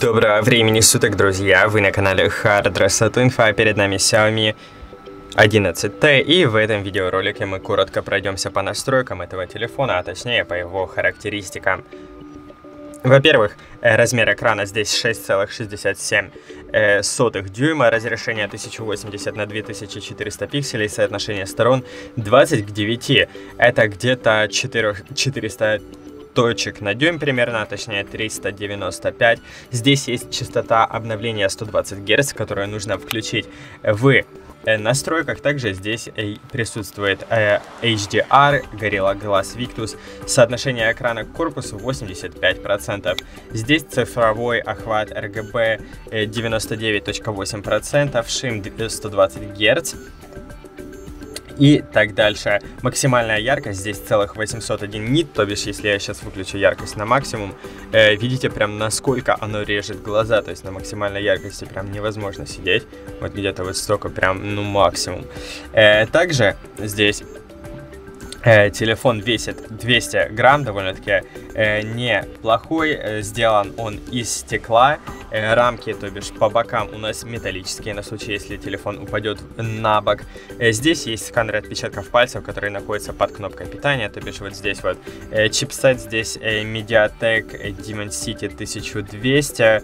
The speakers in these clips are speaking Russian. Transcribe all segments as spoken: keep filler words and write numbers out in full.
Доброго времени суток, друзья! Вы на канале HardResetInfo, перед нами Xiaomi одиннадцать тэ, и в этом видеоролике мы коротко пройдемся по настройкам этого телефона, а точнее по его характеристикам. Во-первых, размер экрана здесь шесть целых шестьдесят семь сотых дюйма, разрешение тысяча восемьдесят на две тысячи четыреста пикселей, соотношение сторон двадцать к девяти. Это где-то четыреста точек на дюйм примерно, точнее триста девяносто пять. Здесь есть частота обновления сто двадцать герц, которую нужно включить в настройках. Также здесь присутствует эйч ди ар, Gorilla Glass Victus, соотношение экрана к корпусу восемьдесят пять процентов. Здесь цифровой охват эр гэ бэ девяносто девять целых восемь десятых процента, шим сто двадцать герц и так дальше. Максимальная яркость здесь целых восемьсот один нит, то бишь если я сейчас выключу яркость на максимум, э, видите прям насколько оно режет глаза, то есть на максимальной яркости прям невозможно сидеть, вот где-то вот столько прям, ну, максимум. Э, также здесь э, телефон весит двести грамм, довольно-таки э, неплохой, э, сделан он из стекла. Рамки, то бишь по бокам у нас металлические, на случай, если телефон упадет на бок. Здесь есть сканер отпечатков пальцев, которые находятся под кнопкой питания, то бишь вот здесь вот. Чипсет здесь Mediatek Dimensity тысяча двести,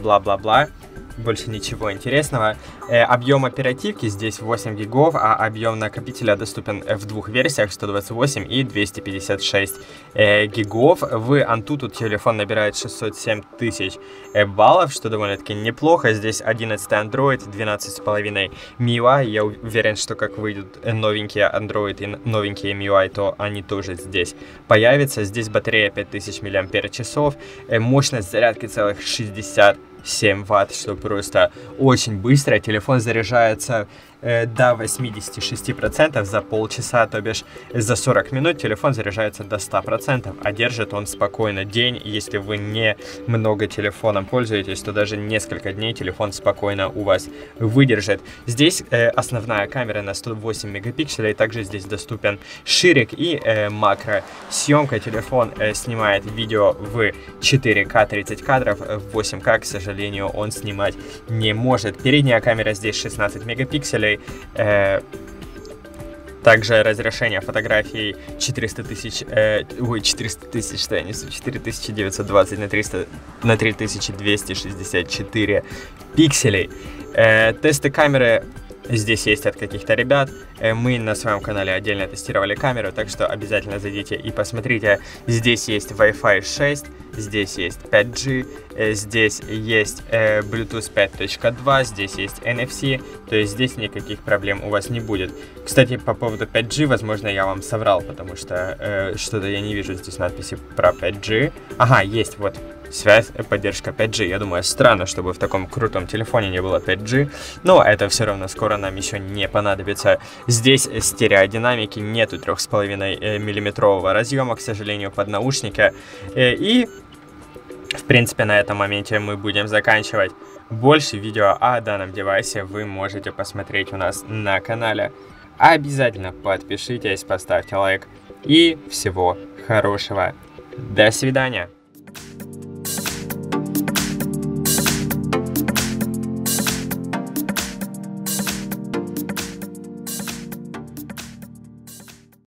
бла-бла-бла. Больше ничего интересного. Э, объем оперативки здесь восемь гигов, а объем накопителя доступен в двух версиях, сто двадцать восемь и двести пятьдесят шесть э, гигов. В Antutu телефон набирает шестьсот семь тысяч э, баллов, что довольно-таки неплохо. Здесь одиннадцатый Android, двенадцать целых пять десятых эм ю ай. Я уверен, что как выйдут новенькие Android и новенькие эм ю ай, то они тоже здесь появятся. Здесь батарея пять тысяч миллиампер-часов, э, мощность зарядки целых шестьдесят семь ватт, что просто очень быстро. Телефон заряжается э, до восьмидесяти шести процентов за полчаса, то бишь за сорок минут телефон заряжается до ста процентов, а держит он спокойно день. Если вы не много телефоном пользуетесь, то даже несколько дней телефон спокойно у вас выдержит. Здесь э, основная камера на сто восемь мегапикселей, также здесь доступен ширик и э, макро съемка. Телефон э, снимает видео в четыре ка тридцать кадров, в восемь ка, к сожалению, он снимать не может. Передняя камера здесь шестнадцать мегапикселей, э, также разрешение фотографий четыреста тысяч, э, ой, четыреста тысяч, что я несу, четыре тысячи девятьсот двадцать на триста на три тысячи двести шестьдесят четыре пикселей. Э, тесты камеры здесь есть от каких-то ребят. Мы на своем канале отдельно тестировали камеру, так что обязательно зайдите и посмотрите. Здесь есть Wi-Fi шесть, здесь есть пять джи, здесь есть Bluetooth пять точка два, здесь есть эн эф си, то есть здесь никаких проблем у вас не будет. Кстати, по поводу пять джи, возможно, я вам соврал, потому что э, что-то я не вижу здесь надписи про пять джи. Ага, есть, вот. Связь, поддержка пять джи. Я думаю, странно, чтобы в таком крутом телефоне не было пять джи, но это все равно скоро нам еще не понадобится. Здесь стереодинамики, нету три целых пять десятых миллиметрового разъема, к сожалению, под наушники. И, в принципе, на этом моменте мы будем заканчивать. Больше видео о данном девайсе вы можете посмотреть у нас на канале. Обязательно подпишитесь, поставьте лайк и всего хорошего. До свидания!